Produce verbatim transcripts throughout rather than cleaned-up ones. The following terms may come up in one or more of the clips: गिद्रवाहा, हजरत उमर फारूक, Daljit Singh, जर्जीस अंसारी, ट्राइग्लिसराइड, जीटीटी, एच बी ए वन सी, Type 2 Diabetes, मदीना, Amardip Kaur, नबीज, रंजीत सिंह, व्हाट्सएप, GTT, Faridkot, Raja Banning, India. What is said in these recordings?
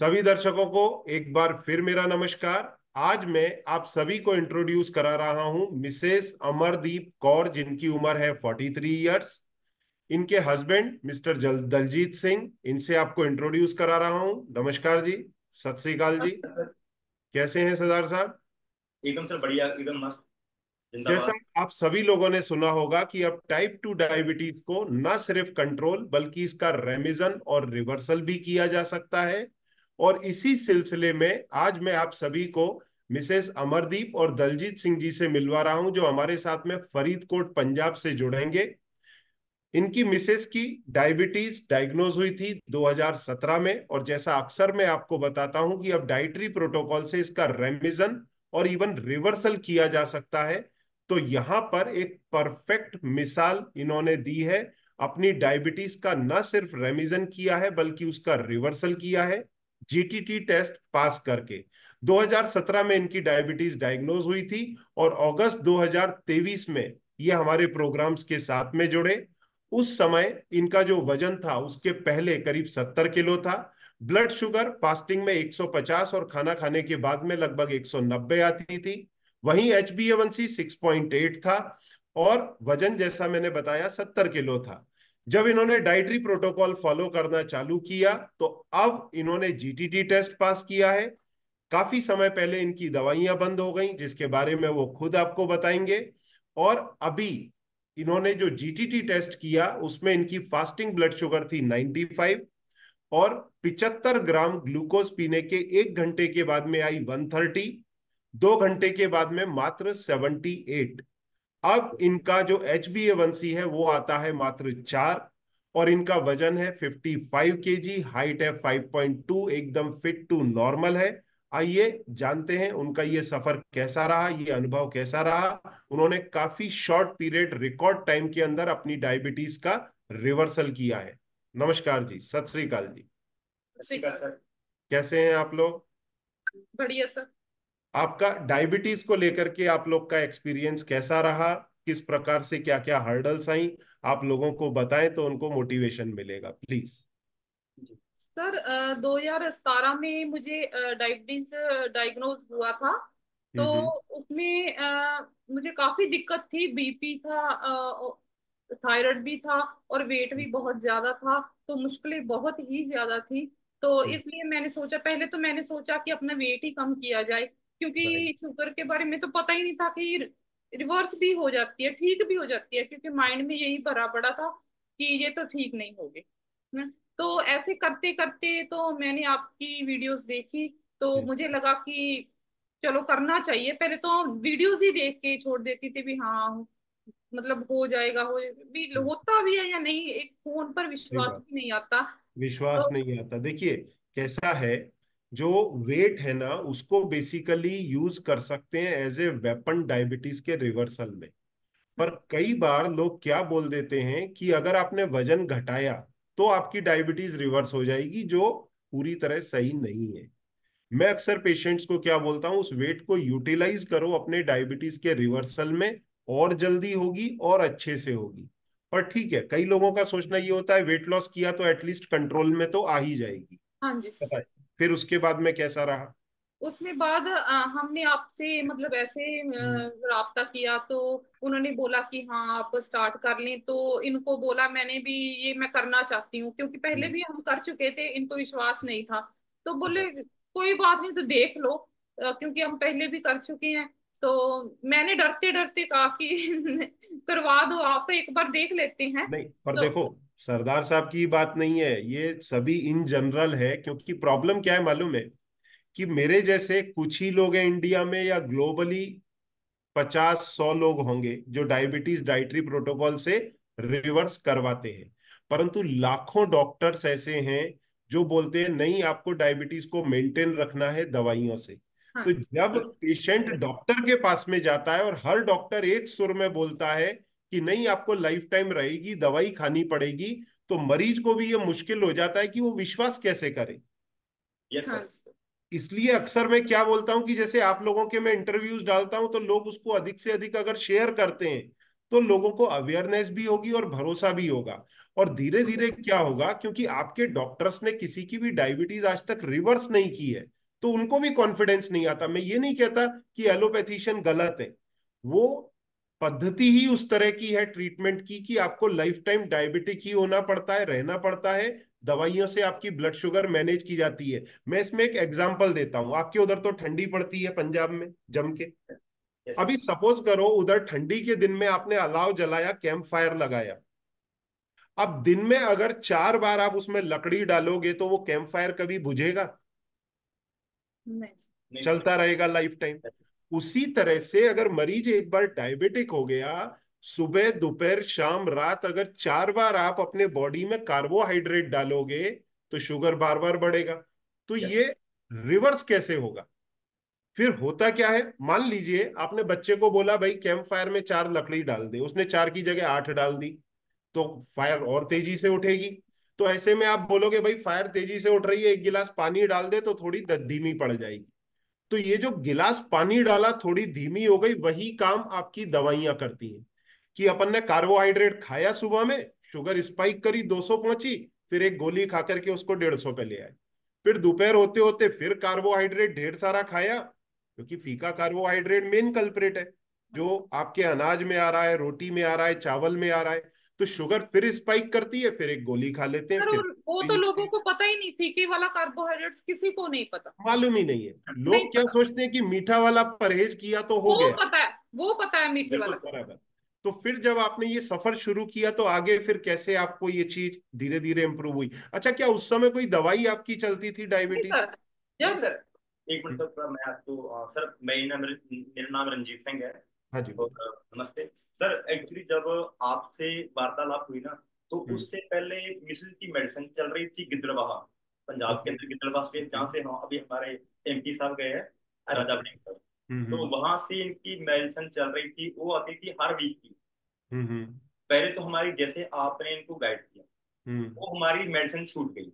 सभी दर्शकों को एक बार फिर मेरा नमस्कार। आज मैं आप सभी को इंट्रोड्यूस करा रहा हूं मिसेस अमरदीप कौर, जिनकी उम्र है तैंतालीस इयर्स। इनके हस्बैंड मिस्टर दलजीत सिंह, इनसे आपको इंट्रोड्यूस करा रहा हूं। नमस्कार जी, सत श्री अकाल जी, कैसे हैं सरदार साहब? एकदम सर बढ़िया, एकदम मस्त। जैसा आप सभी लोगों ने सुना होगा कि अब टाइप टू डायबिटीज को न सिर्फ कंट्रोल बल्कि इसका रेमिजन और रिवर्सल भी किया जा सकता है, और इसी सिलसिले में आज मैं आप सभी को मिसेस अमरदीप और दलजीत सिंह जी से मिलवा रहा हूं, जो हमारे साथ में फरीदकोट पंजाब से जुड़ेंगे। इनकी मिसेस की डायबिटीज डायग्नोज हुई थी दो हज़ार सत्रह में, और जैसा अक्सर मैं आपको बताता हूं कि अब डाइटरी प्रोटोकॉल से इसका रेमिजन और इवन रिवर्सल किया जा सकता है। तो यहाँ पर एक परफेक्ट मिसाल इन्होंने दी है, अपनी डायबिटीज का न सिर्फ रेमिजन किया है बल्कि उसका रिवर्सल किया है जीटीटी टेस्ट पास करके। दो हज़ार सत्रह में इनकी डायबिटीज डायग्नोज हुई थी और अगस्त दो हज़ार तेईस में ये हमारे प्रोग्राम्स के साथ में जुड़े। उस समय इनका जो वजन था उसके पहले करीब सत्तर किलो था, ब्लड शुगर फास्टिंग में एक सौ पचास और खाना खाने के बाद में लगभग एक सौ नब्बे आती थी, वहीं एच बी ए वन सी छह पॉइंट आठ था और वजन जैसा मैंने बताया सत्तर किलो था। जब इन्होंने डाइटरी प्रोटोकॉल फॉलो करना चालू किया तो अब इन्होंने G T T test pass किया है। काफी समय पहले इनकी दवाइयां बंद हो गई, जिसके बारे में वो खुद आपको बताएंगे, और अभी इन्होंने जो जी टी टी टेस्ट किया उसमें इनकी फास्टिंग ब्लड शुगर थी नाइन्टी फाइव और पिचहत्तर ग्राम ग्लूकोज पीने के एक घंटे के बाद में आई एक सौ तीस, दो घंटे के बाद में मात्र अठहत्तर। अब इनका जो एच बी ए वन सी है वो आता है मात्र चार और इनका वजन है पचपन केजी, हाइट है पाँच पॉइंट दो, एकदम फिट टू नॉर्मल है। आइए जानते हैं उनका ये सफर कैसा रहा, ये अनुभव कैसा रहा। उन्होंने काफी शॉर्ट पीरियड रिकॉर्ड टाइम के अंदर अपनी डायबिटीज का रिवर्सल किया है। नमस्कार जी, सत श्री अकाल जी, कैसे हैं आप लोग? बढ़िया सर। आपका डायबिटीज को लेकर के आप लोग का एक्सपीरियंस कैसा रहा, किस प्रकार से क्या क्या हर्डल्स आई, आप लोगों को बताएं तो उनको मोटिवेशन मिलेगा प्लीज। सर दो हज़ार सत्रह में मुझे डायबिटीज डायग्नोज हुआ था, तो उसमें आ, मुझे काफी दिक्कत थी, बीपी था, थायराइड भी था और वेट भी बहुत ज्यादा था, तो मुश्किलें बहुत ही ज्यादा थी। तो इसलिए मैंने सोचा, पहले तो मैंने सोचा कि अपना वेट ही कम किया जाए, क्योंकि शुगर के बारे में तो पता ही नहीं था कि रिवर्स भी हो जाती है, ठीक भी हो जाती है, क्योंकि माइंड में यही भरा पड़ा था कि ये तो ठीक नहीं होगी। तो ऐसे करते करते तो मैंने आपकी वीडियोस देखी, तो मुझे लगा कि चलो करना चाहिए। पहले तो वीडियोस ही देख के छोड़ देती थी भी, हाँ मतलब हो जाएगा, हो भी होता भी है या नहीं, एक फोन पर विश्वास भी नहीं आता, विश्वास तो, नहीं आता। देखिए कैसा है, जो वेट है ना उसको बेसिकली यूज कर सकते हैं एज ए वेपन डायबिटीज के रिवर्सल में। पर कई बार लोग क्या बोल देते हैं कि अगर आपने वजन घटाया तो आपकी डायबिटीज रिवर्स हो जाएगी, जो पूरी तरह सही नहीं है। मैं अक्सर पेशेंट्स को क्या बोलता हूं, उस वेट को यूटिलाइज करो अपने डायबिटीज के रिवर्सल में, और जल्दी होगी और अच्छे से होगी। पर ठीक है, कई लोगों का सोचना ये होता है वेट लॉस किया तो एटलीस्ट कंट्रोल में तो आ ही जाएगी। हाँ जी सर। फिर उसके बाद में कैसा रहा? उसमें बाद आ, हमने आपसे मतलब ऐसे राब्ता किया तो उन्होंने बोला कि हाँ आप स्टार्ट कर लें, तो इनको बोला मैंने भी ये मैं करना चाहती हूँ, क्योंकि पहले भी हम कर चुके थे, इनको विश्वास नहीं था। तो बोले कोई बात नहीं, तो देख लो, क्योंकि हम पहले भी कर चुके हैं। तो मैंने डरते डरते कहा कि करवा दो, आप एक बार देख लेते हैं। नहीं, पर तो, देखो सरदार साहब की बात नहीं है, ये सभी इन जनरल है, क्योंकि प्रॉब्लम क्या है मालूम है कि मेरे जैसे कुछ ही लोग हैं इंडिया में, या ग्लोबली पचास सौ लोग होंगे जो डायबिटीज डाइटरी प्रोटोकॉल से रिवर्स करवाते हैं, परंतु लाखों डॉक्टर्स ऐसे हैं जो बोलते हैं नहीं आपको डायबिटीज को मेंटेन रखना है दवाइयों से। हाँ। तो जब पेशेंट डॉक्टर के पास में जाता है और हर डॉक्टर एक सुर में बोलता है कि नहीं आपको लाइफ टाइम रहेगी, दवाई खानी पड़ेगी, तो मरीज को भी ये मुश्किल हो जाता है कि वो विश्वास कैसे करे। Yes sir. इसलिए अक्सर मैं क्या बोलता हूं कि जैसे आप लोगों के मैं इंटरव्यूज डालता हूं तो लोग उसको अधिक से अधिक अगर शेयर करते हैं तो लोगों को अवेयरनेस भी होगी और भरोसा भी होगा। और धीरे धीरे क्या होगा, क्योंकि आपके डॉक्टर्स ने किसी की भी डायबिटीज आज तक रिवर्स नहीं की है तो उनको भी कॉन्फिडेंस नहीं आता। मैं ये नहीं कहता कि एलोपैथीशियन गलत है, वो पद्धति ही उस तरह की है ट्रीटमेंट की कि आपको लाइफ टाइम डायबिटिक ही होना पड़ता है, रहना पड़ता है, दवाइयों से आपकी ब्लड शुगर मैनेज की जाती है। मैं इसमें एक एग्जांपल देता हूं, आपके उधर तो ठंडी पड़ती है पंजाब में जम के। yes. अभी सपोज करो उधर ठंडी के दिन में आपने अलाव जलाया, कैंप फायर लगाया। अब दिन में अगर चार बार आप उसमें लकड़ी डालोगे तो वो कैंप फायर कभी बुझेगा? नहीं, चलता रहेगा लाइफ टाइम। उसी तरह से अगर मरीज एक बार डायबिटिक हो गया, सुबह दोपहर शाम रात अगर चार बार आप अपने बॉडी में कार्बोहाइड्रेट डालोगे तो शुगर बार बार बढ़ेगा। तो ये रिवर्स कैसे होगा? फिर होता क्या है, मान लीजिए आपने बच्चे को बोला भाई कैंप फायर में चार लकड़ी डाल दे, उसने चार की जगह आठ डाल दी तो फायर और तेजी से उठेगी। तो ऐसे में आप बोलोगे भाई फायर तेजी से उठ रही है, एक गिलास पानी डाल दे तो थोड़ी धीमी पड़ जाएगी। तो ये जो गिलास पानी डाला थोड़ी धीमी हो गई, वही काम आपकी दवाइयां करती हैं कि अपन ने कार्बोहाइड्रेट खाया सुबह में, शुगर स्पाइक करी दो सौ पहुंची, फिर एक गोली खा करके उसको डेढ़ सौ पे ले आए। फिर दोपहर होते होते फिर कार्बोहाइड्रेट ढेर सारा खाया, क्योंकि फीका कार्बोहाइड्रेट मेन कल्प्रेट है जो आपके अनाज में आ रहा है, रोटी में आ रहा है, चावल में आ रहा है। तो शुगर फिर स्पाइक करती है, फिर एक गोली खा लेते हैं। वो तो लोगों को पता ही नहीं, फीके वाला कार्बोहाइड्रेट्स किसी को नहीं पता, मालूम ही नहीं है। लोग क्या सोचते हैं कि मीठा वाला परहेज किया तो हो गया, पता है वो पता है मीठे वाला बराबर। तो फिर जब आपने ये सफर शुरू किया तो आगे फिर कैसे आपको ये चीज धीरे धीरे इम्प्रूव हुई? अच्छा, क्या उस समय कोई दवाई आपकी चलती थी डायबिटीज? सर, सर एक मिनट तो मैं आपको, सर मेरा नाम रंजीत सिंह है। हाँ जी, नमस्ते सर। एक्चुअली जब आपसे वार्तालाप हुई ना तो उससे पहले मिसेज की मेडिसिन चल रही थी गिद्रवाहा, पंजाब के अंदर गिद्रवाहा स्टेट, जहाँ से हम अभी हमारे एमपी साहब गए हैं राजा बनिंग सर, तो वहां से इनकी मेडिसिन चल रही थी, वो आती थी हर वीक की। पहले तो हमारी जैसे आपने इनको गाइड किया वो हमारी मेडिसिन छूट गई।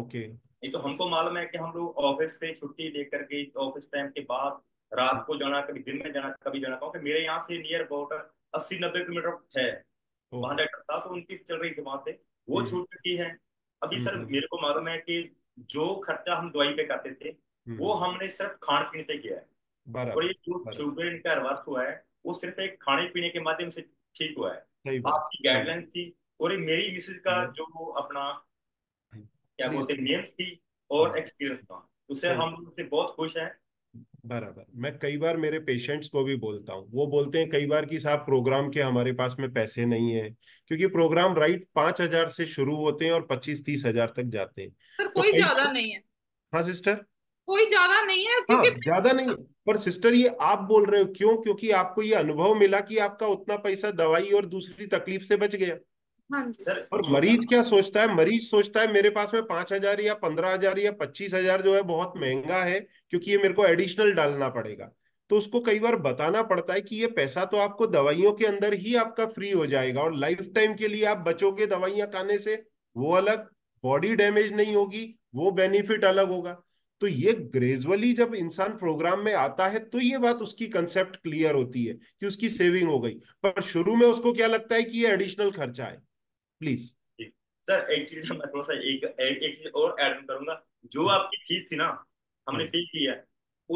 ओके, नहीं तो हमको मालूम है कि हम लोग ऑफिस से छुट्टी लेकर के ऑफिस टाइम के बाद रात को जाना, कभी दिन में जाना, कभी जाना, क्योंकि मेरे यहाँ से नियर अबाउट अस्सी नब्बे किलोमीटर है वहाँ डॉक्टर था, तो उनकी चल रही थी वहां से, वो छूट चुकी है अभी। सर मेरे को मालूम है कि जो खर्चा हम दवाई पे करते थे वो हमने सिर्फ खान पीने पे किया है, और ये जो शुगर इनका रिवर्स हुआ है वो सिर्फ एक खाने पीने के माध्यम से ठीक हुआ है। आपकी गाइडलाइन थी और मेरी मिसेज का जो अपना क्या बोलते नियम थी और एक्सपीरियंस था, उससे हम उससे बहुत खुश हैं। बराबर, मैं कई बार मेरे पेशेंट्स को भी बोलता हूँ, वो बोलते हैं कई बार कि साहब प्रोग्राम के हमारे पास में पैसे नहीं है, क्योंकि प्रोग्राम राइट पांच हजार से शुरू होते हैं और पच्चीस तीस हजार तक जाते हैं। सर कोई ज्यादा नहीं है। हाँ सिस्टर, कोई ज्यादा नहीं है। हाँ, ज्यादा नहीं है। पर सिस्टर ये आप बोल रहे हो क्यों? क्योंकि आपको ये अनुभव मिला कि आपका उतना पैसा दवाई और दूसरी तकलीफ से बच गया। हाँ सर, और मरीज क्या सोचता है, मरीज सोचता है मेरे पास में पांच हजार या पंद्रह हजार या पच्चीस हजार जो है बहुत महंगा है, क्योंकि ये मेरे को एडिशनल डालना पड़ेगा। तो उसको कई बार बताना पड़ता है कि ये पैसा तो आपको दवाइयों के अंदर ही आपका फ्री हो जाएगा, और लाइफ टाइम के लिए आप बचोगे दवाइयां खाने से, वो अलग, बॉडी डैमेज नहीं होगी, वो बेनिफिट अलग होगा। तो ये ग्रेजुअली जब इंसान प्रोग्राम में आता है तो ये बात उसकी कंसेप्ट क्लियर होती है कि उसकी सेविंग हो गई, पर शुरू में उसको क्या लगता है कि ये एडिशनल खर्चा है। प्लीज सर, एक्चुअली मैं थोड़ा सा एक एक चीज और ऐड करूंगा, जो आपकी फीस थी ना हमने पे किया,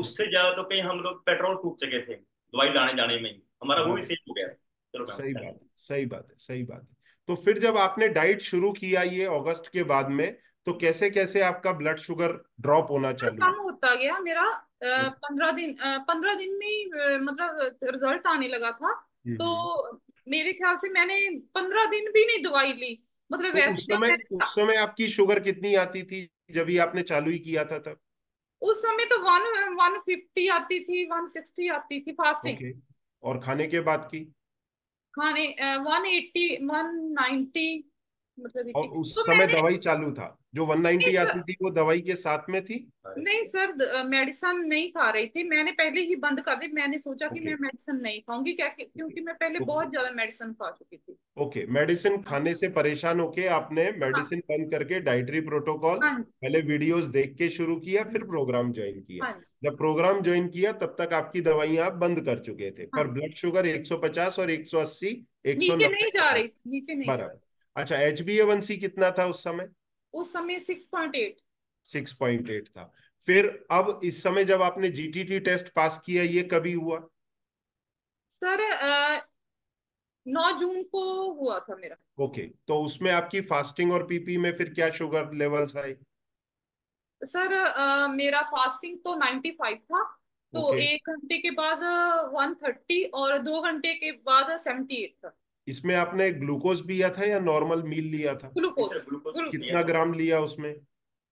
उससे ज्यादा तो कहीं हम लोग पेट्रोल फूक चुके थे दवाई लाने जाने में, हमारा वो भी सेव हो गया। चलो सही बात है, सही बात है, सही बात है। तो फिर जब आपने डाइट शुरू किया ये अगस्त के बाद में, तो कैसे कैसे आपका ब्लड शुगर ड्रॉप होना चालू? कम होता गया मेरा, पंद्रह दिन पंद्रह दिन में मतलब रिजल्ट आने लगा था। तो मेरे ख्याल से मैंने पंद्रह दिन भी नहीं दवाई ली, मतलब वैसे उस समय उस समय आपकी शुगर कितनी आती थी जब ये आपने चालू ही किया था तब? उस समय तो वन वन फिफ्टी आती थी, वन सिक्सटी आती थी फास्टिंग। okay. और खाने के बाद की खाने वन एट्टी वन नाइन्टी मतलब। और उस तो समय दवाई चालू था, जो वन नाइन्टी आती थी वो दवाई के साथ में थी? नहीं सर, मेडिसिन नहीं खा रही थी, मैंने पहले ही बंद कर दी। मैंने सोचा okay. कि मैं मेडिसिन नहीं खाऊंगी, क्या क्योंकि मैं पहले okay. बहुत ज्यादा मेडिसिन खा चुकी थी। ओके, मेडिसिन खाने से परेशान होके आपने मेडिसिन बंद करके डाइटरी प्रोटोकॉल पहले वीडियोस देख के शुरू किया, फिर प्रोग्राम ज्वाइन किया। जब प्रोग्राम ज्वाइन किया तब तक आपकी दवाइयां आप बंद कर चुके थे, पर ब्लड शुगर एक सौ पचास और एक सौ अस्सी एक सौ नब्बे नीचे नहीं जा रही। बराबर, अच्छा, एच बी ए वन सी कितना था उस समय? उस समय छह पॉइंट आठ छह पॉइंट आठ था। फिर अब इस समय जब आपने G T T test pass किया, ये कभी हुआ सर? नौ जून को हुआ था मेरा। ओके, तो उसमें आपकी फास्टिंग और पीपी में फिर क्या शुगर लेवल्स आए? सर आ, मेरा फास्टिंग तो पचानवे था, तो okay. एक घंटे के बाद एक सौ तीस और दो घंटे के बाद अठहत्तर था। इसमें आपने ग्लूकोज लिया था या नॉर्मल मील लिया था? ग्लूकोज। कितना ग्राम लिया उसमें?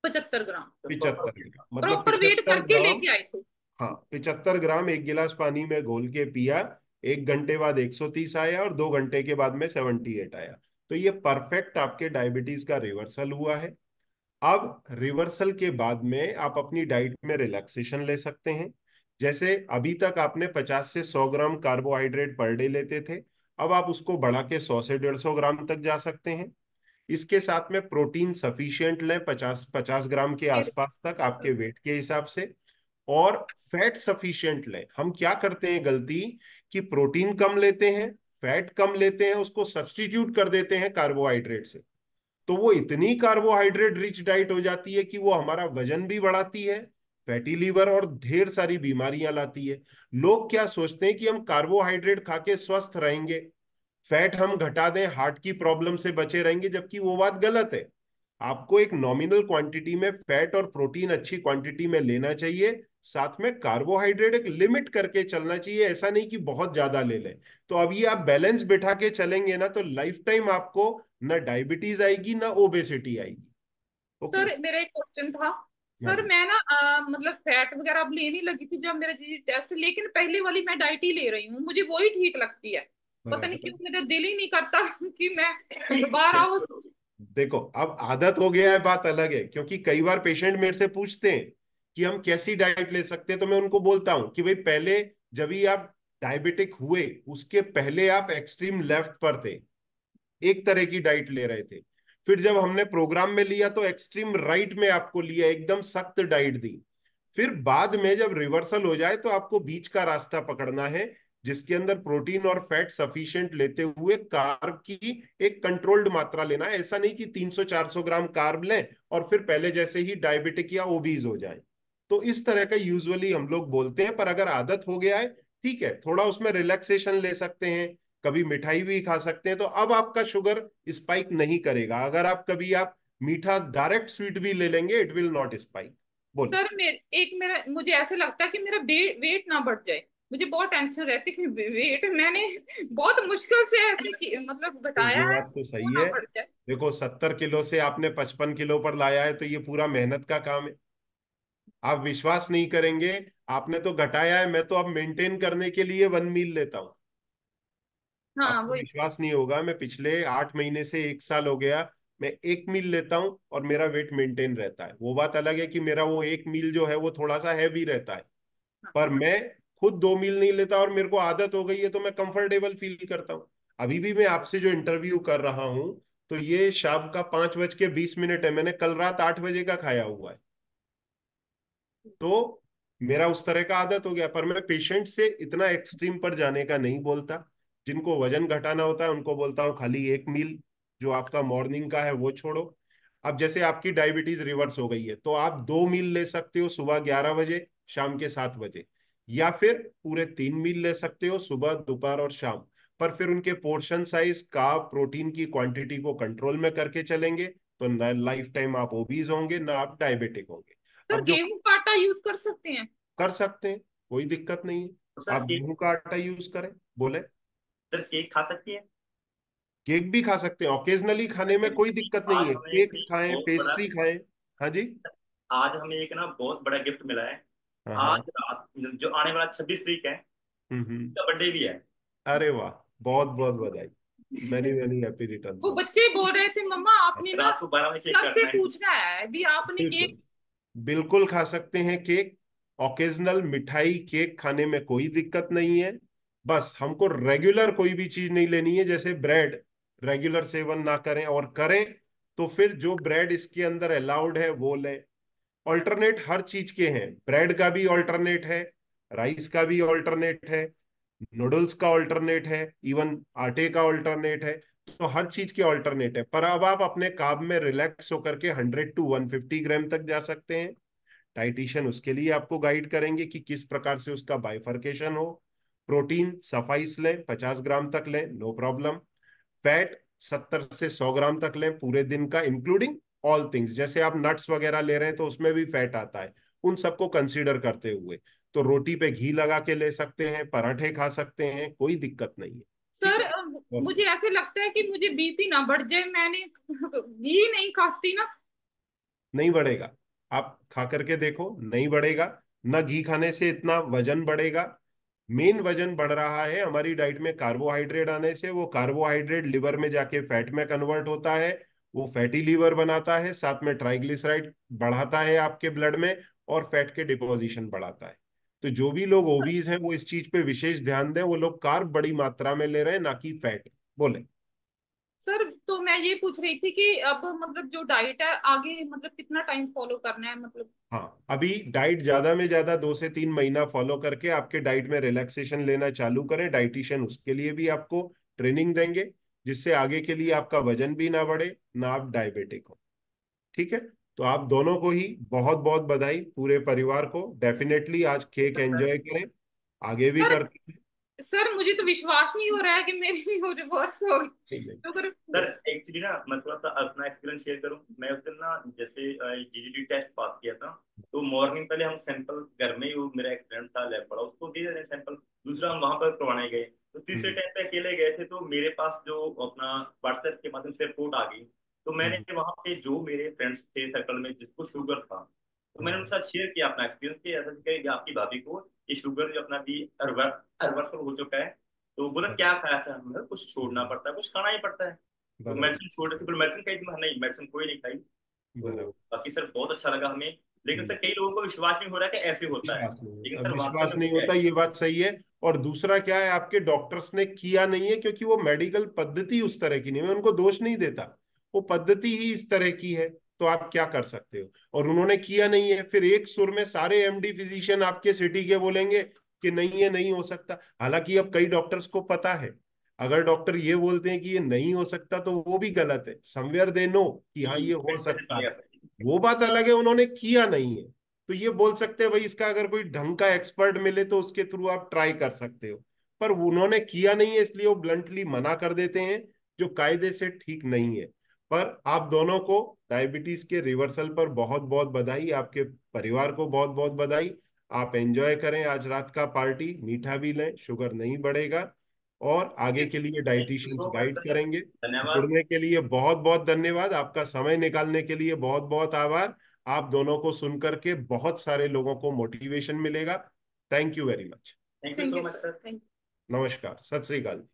पचहत्तर ग्राम। पचहत्तर ग्राम, मतलब प्रॉपर वेट करके लेके आए थे। हाँ, पचहत्तर ग्राम एक गिलास पानी में घोल के पिया, एक घंटे बाद एक सौ तीस आया और दो घंटे के बाद में अठहत्तर आया। तो ये परफेक्ट आपके डायबिटीज का रिवर्सल हुआ है। अब रिवर्सल के बाद में आप अपनी डाइट में रिलैक्सेशन ले सकते हैं। जैसे अभी तक आपने पचास से सौ ग्राम कार्बोहाइड्रेट पर डे लेते थे, अब आप उसको बढ़ा के सौ से डेढ़ सौ ग्राम तक जा सकते हैं। इसके साथ में प्रोटीन सफिशिएंट लें, पचास पचास ग्राम के आसपास तक आपके वेट के हिसाब से, और फैट सफिशिएंट लें। हम क्या करते हैं गलती, कि प्रोटीन कम लेते हैं, फैट कम लेते हैं, उसको सब्स्टिट्यूट कर देते हैं कार्बोहाइड्रेट से। तो वो इतनी कार्बोहाइड्रेट रिच डाइट हो जाती है कि वो हमारा वजन भी बढ़ाती है, फैटी लीवर और ढेर सारी बीमारियां लाती है। लोग क्या सोचते हैं कि हम कार्बोहाइड्रेट खा के स्वस्थ रहेंगे, फैट हम घटा दें, हार्ट की प्रॉब्लम से बचे रहेंगे, जबकि वो बात गलत है। आपको एक नॉमिनल क्वांटिटी में फैट और प्रोटीन अच्छी क्वांटिटी में लेना चाहिए, साथ में कार्बोहाइड्रेट एक लिमिट करके चलना चाहिए। ऐसा नहीं कि बहुत ज्यादा ले लें। तो अब ये आप बैलेंस बिठा के चलेंगे ना, तो लाइफ टाइम आपको ना डायबिटीज आएगी ना ओबेसिटी आएगी। okay? सर मेरा एक क्वेश्चन था सर, मैं ना आ, मतलब फैट वगैरह अब लेने लगी थी जब मेरा जी टेस्ट, लेकिन पहले वाली मैं डाइट ही ले रही हूँ, मुझे वही ठीक लगती है। पता नहीं क्यों मेरा दिल ही नहीं करता कि मैं दोबारा उस... देखो अब आदत हो गया है, बात अलग है। क्योंकि कई बार पेशेंट मेरे से पूछते हैं कि हम कैसी डाइट ले सकते हैं, तो मैं उनको बोलता हूँ कि भाई पहले जब भी आप डायबिटिक हुए उसके पहले आप एक्सट्रीम लेफ्ट पर थे, एक तरह की डाइट ले रहे थे। फिर जब हमने प्रोग्राम में लिया तो एक्सट्रीम राइट में आपको लिया, एकदम सख्त डाइट दी। फिर बाद में जब रिवर्सल हो जाए तो आपको बीच का रास्ता पकड़ना है, जिसके अंदर प्रोटीन और फैट सफिशिएंट लेते हुए कार्ब की एक कंट्रोल्ड मात्रा लेना है। ऐसा नहीं कि तीन सौ चार सौ ग्राम कार्ब लें और फिर पहले जैसे ही डायबिटिक या ओबीज हो जाए। तो इस तरह का यूजुअली हम लोग बोलते हैं, पर अगर आदत हो गया है ठीक है, थोड़ा उसमें रिलैक्सेशन ले सकते हैं, कभी मिठाई भी खा सकते हैं, तो अब आपका शुगर स्पाइक नहीं करेगा। अगर आप कभी आप मीठा डायरेक्ट स्वीट भी ले लेंगे, it will not spike. Sir मेर, एक मेरा मुझे ऐसे लगता है कि मेरा वेट ना बढ़ जाए, मुझे बहुत टेंशन रहती है कि वेट मैंने बहुत मुश्किल से ऐसे मतलब घटाया है। बात तो सही है। देखो सत्तर किलो से आपने पचपन किलो पर लाया है, तो ये पूरा मेहनत का काम है। आप विश्वास नहीं करेंगे, आपने तो घटाया है। मैं तो अब मेंटेन करने के लिए वन मील लेता हूँ। हाँ, विश्वास नहीं होगा, मैं पिछले आठ महीने से एक साल हो गया मैं एक मील लेता हूँ और मेरा वेट मेंटेन रहता है। वो बात अलग है कि मेरा वो एक मील जो है वो थोड़ा सा हैवी रहता है, पर मैं खुद दो मील नहीं लेता और मेरे को आदत हो गई है, तो मैं कंफर्टेबल फील करता हूँ। अभी भी मैं आपसे जो इंटरव्यू कर रहा हूँ तो ये शाम का पांच बज के बीस मिनट है, मैंने कल रात आठ बजे का खाया हुआ है। तो मेरा उस तरह का आदत हो गया, पर मैं पेशेंट से इतना एक्सट्रीम पर जाने का नहीं बोलता। जिनको वजन घटाना होता है उनको बोलता हूँ खाली एक मील जो आपका मॉर्निंग का है वो छोड़ो। अब जैसे आपकी डायबिटीज रिवर्स हो गई है तो आप दो मील ले सकते हो, सुबह ग्यारह बजे, शाम के सात बजे, या फिर पूरे तीन मील ले सकते हो, सुबह, दोपहर और शाम। पर फिर उनके पोर्शन साइज, कार्ब, प्रोटीन की क्वांटिटी को कंट्रोल में करके चलेंगे तो ना लाइफ टाइम आप ओबीज होंगे ना आप डायबिटिक होंगे। सर गेहूं का आटा यूज कर सकते हैं? कर सकते हैं, कोई दिक्कत नहीं है। आप गेहूं का आटा यूज करें। बोले सर केक खा सकती है? केक भी खा सकते हैं, ओकेजनली खाने में कोई दिक्कत नहीं है। केक खाएं, पेस्ट्री खाएं। हाँ जी, आज हमें एक ना बहुत बड़ा गिफ्ट मिला है। आज रात जो आने वाला छब्बीस तारीख है उसका बर्थडे भी है। अरे वाह, बहुत बहुत बधाई, मैनी मैनी हैप्पी रिटर्न। वो बच्चे बोल रहे थे मम्मा आपने ना सबसे पूछना है भी आपने केक। बिल्कुल खा सकते हैं केक, ओकेजनल मिठाई, केक खाने में कोई दिक्कत नहीं है। बस हमको रेगुलर कोई भी चीज नहीं लेनी है, जैसे ब्रेड रेगुलर सेवन ना करें, और करें तो फिर जो ब्रेड इसके अंदर अलाउड है वो लें। ऑल्टरनेट हर चीज के हैं, ब्रेड का भी ऑल्टरनेट है, राइस का भी ऑल्टरनेट है, नूडल्स का ऑल्टरनेट है, इवन आटे का ऑल्टरनेट है। तो हर चीज के ऑल्टरनेट है। पर अब आप अपने कार्ब में रिलैक्स होकर के hundred to one fifty gram तक जा सकते हैं। डाइटिशियन उसके लिए आपको गाइड करेंगे कि किस प्रकार से उसका बाइफर्केशन हो। प्रोटीन सफाइस लें, पचास ग्राम तक लें, नो प्रॉब्लम। फैट सत्तर से सौ ग्राम तक लें पूरे दिन का, इंक्लूडिंग ऑल थिंग्स। जैसे आप नट्स वगैरह ले रहे हैं तो उसमें भी फैट आता है, उन सबको कंसीडर करते हुए। तो रोटी पे घी लगा के ले सकते हैं, पराठे खा सकते हैं, कोई दिक्कत नहीं है। सर तो मुझे ऐसे लगता है कि मुझे बीपी ना बढ़ जाए, मैंने घी नहीं खाती ना। नहीं बढ़ेगा, आप खा करके देखो, नहीं बढ़ेगा। ना घी खाने से इतना वजन बढ़ेगा। मेन वजन बढ़ रहा है हमारी डाइट में कार्बोहाइड्रेट आने से। वो कार्बोहाइड्रेट लिवर में जाके फैट में कन्वर्ट होता है, वो फैटी लीवर बनाता है, साथ में ट्राइग्लिसराइड बढ़ाता है आपके ब्लड में और फैट के डिपोजिशन बढ़ाता है। तो जो भी लोग ओबीज हैं वो इस चीज पे विशेष ध्यान दें। वो लोग कार्ब बड़ी मात्रा में ले रहे हैं, ना कि फैट। बोले सर, तो मैं ये पूछ रही थी कि अब मतलब जो डाइट है आगे मतलब कितना टाइम फॉलो करना है मतलब? हाँ, अभी डाइट ज्यादा में ज्यादा दो से तीन महीना फॉलो करके आपके डाइट में रिलैक्सेशन लेना चालू करें। डाइटिशियन उसके लिए भी आपको ट्रेनिंग देंगे, जिससे आगे के लिए आपका वजन भी ना बढ़े, ना आप डायबिटिक हो। ठीक है, तो आप दोनों को ही बहुत बहुत बधाई, पूरे परिवार को। डेफिनेटली आज केक एंजॉय करें, आगे भी करते हैं। सर मुझे तो विश्वास नहीं हो रहा है कि मेरी भी वो रिवर्स हो गई। तो सर एक्चुअली ना मैं थोड़ा सा अपना एक्सपीरियंस शेयर करूं। मैं उस दिन ना जैसे जीटीटी टेस्ट पास किया था, तो मॉर्निंग पहले हम सैंपल घर में ही, वो मेरा एक फ्रेंड था लैब वाला, उसको दे रहे सैंपल। दूसरा हम वहां पर करवाने गए, तो तीसरे टाइम पे अकेले गए थे। तो मेरे पास जो अपना व्हाट्सएप के माध्यम से रिपोर्ट आ गई, तो मैंने वहाँ पे जो मेरे फ्रेंड्स थे सर्कल में जिसको शुगर था, तो मैंने उनके साथ शेयर किया अपना एक्सपीरियंस कि ऐसा कि आपकी भाभी को ये शुगर जो अपना भी अरवर्स हो चुका है। तो बोला क्या खाया था, मतलब कुछ छोड़ना पड़ता है, कुछ खाना ही पड़ता है। तो मेडिसिन छोड़ रही थी, मेडिसिन खाई थी? नहीं, मेडिसिन कोई नहीं खाई। बाकी सर बहुत अच्छा लगा हमें। लेकिन सर कई लोगों को विश्वास नहीं हो रहा है कि ऐसे होता है, लेकिन सर विश्वास नहीं होता, ये बात सही है। और दूसरा क्या है, आपके डॉक्टर्स ने किया नहीं है, क्योंकि वो मेडिकल पद्धति उस तरह की नहीं। मैं उनको दोष नहीं देता, वो पद्धति ही इस तरह की है, तो आप क्या कर सकते हो। और उन्होंने किया नहीं है, फिर एक सुर में सारे एमडी फिजिशियन आपके सिटी के बोलेंगे कि नहीं ये नहीं हो सकता। हालांकि अब कई डॉक्टर्स को पता है, अगर डॉक्टर ये बोलते हैं कि ये नहीं हो सकता तो वो भी गलत है। समवेयर दे नो कि हाँ ये हो सकता है, वो बात अलग है, उन्होंने किया नहीं है। तो ये बोल सकते हैं भाई इसका अगर कोई ढंग का एक्सपर्ट मिले तो उसके थ्रू आप ट्राई कर सकते हो, पर उन्होंने किया नहीं है, इसलिए वो ब्लंटली मना कर देते हैं, जो कायदे से ठीक नहीं है। पर आप दोनों को डायबिटीज के रिवर्सल पर बहुत बहुत बधाई, आपके परिवार को बहुत बहुत बधाई। आप एंजॉय करें आज रात का पार्टी, मीठा भी लें, शुगर नहीं बढ़ेगा। और आगे के लिए डाइटिशियंस गाइड करेंगे। जुड़ने के लिए बहुत बहुत धन्यवाद, आपका समय निकालने के लिए बहुत बहुत आभार। आप दोनों को सुन करके बहुत सारे लोगों को मोटिवेशन मिलेगा। Thank you very much. Thank you so much sir. नमस्कार, सत श्री अकाल।